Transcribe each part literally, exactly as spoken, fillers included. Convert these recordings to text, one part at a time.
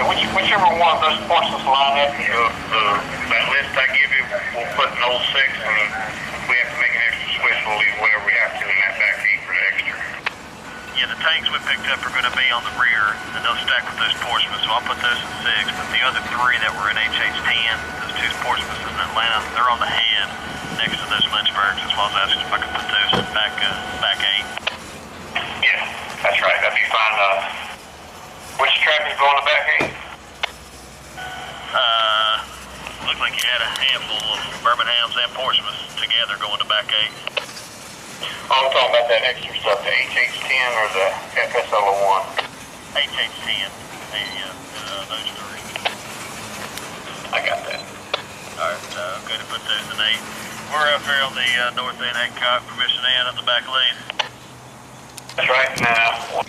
Yeah, which, whichever one of those portions line up, you know, the, that list I give you, we'll put an old six, and if we have to make an extra switch, we'll leave whatever we have to in that back seat for the extra. Yeah, the tanks we picked up are going to be on the rear, and they'll stack with those Portsmouths, so I'll put those in six, but the other three that were in H H ten, those two Portsmouths in Atlanta, they're on the head next to those Lynchburgs, as well as asking if I could put those back, uh, back eight. Yeah, that's right, that'd be fine. Uh, Which trap is going to back eight? Uh, looked like you had a handful of Birmingham's and Portsmouths together going to back eight. Oh, I'm talking about that extra stuff, the H H ten or the F S L O one? H H ten, the, uh, those three. I got that. Alright, uh, I'm going to put those in eight. We're out there on the uh, north end, Hancock, permission in at the back lane. That's right, now.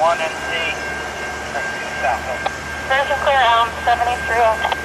one N C, south. Clear, um, seventy-three.